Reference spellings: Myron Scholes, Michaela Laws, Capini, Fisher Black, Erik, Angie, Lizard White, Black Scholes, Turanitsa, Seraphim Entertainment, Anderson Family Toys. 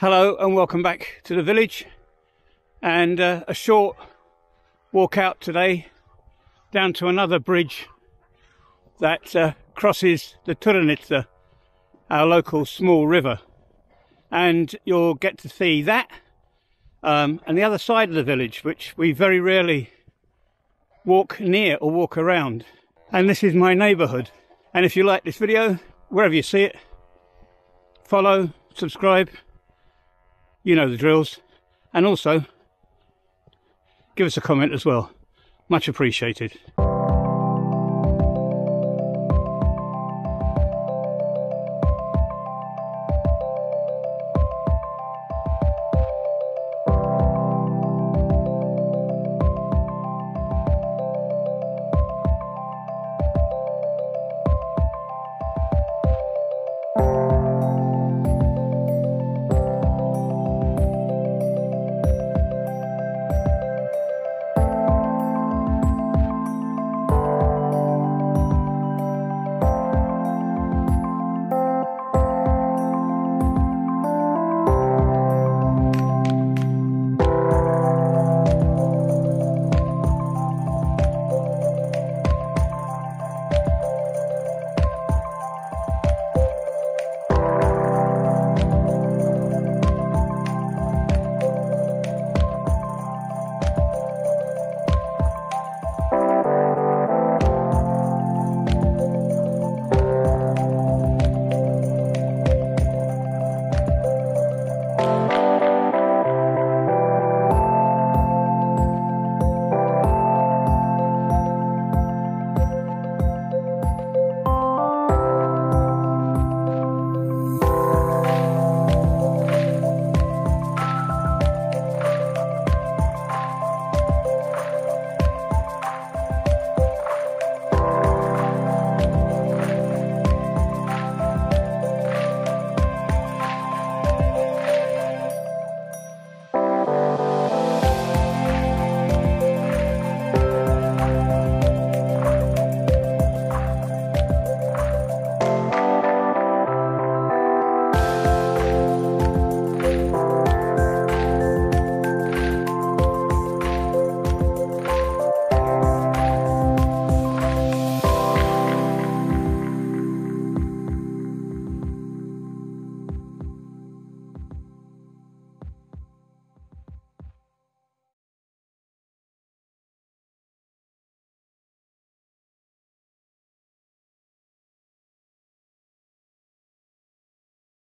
Hello and welcome back to the village, and a short walk out today down to another bridge that crosses the Turanitsa, our local small river, and you'll get to see that and the other side of the village, which we very rarely walk near or walk around. And this is my neighbourhood, and if you like this video, wherever you see it, follow, subscribe. You know the drills, and also give us a comment as well. Much appreciated.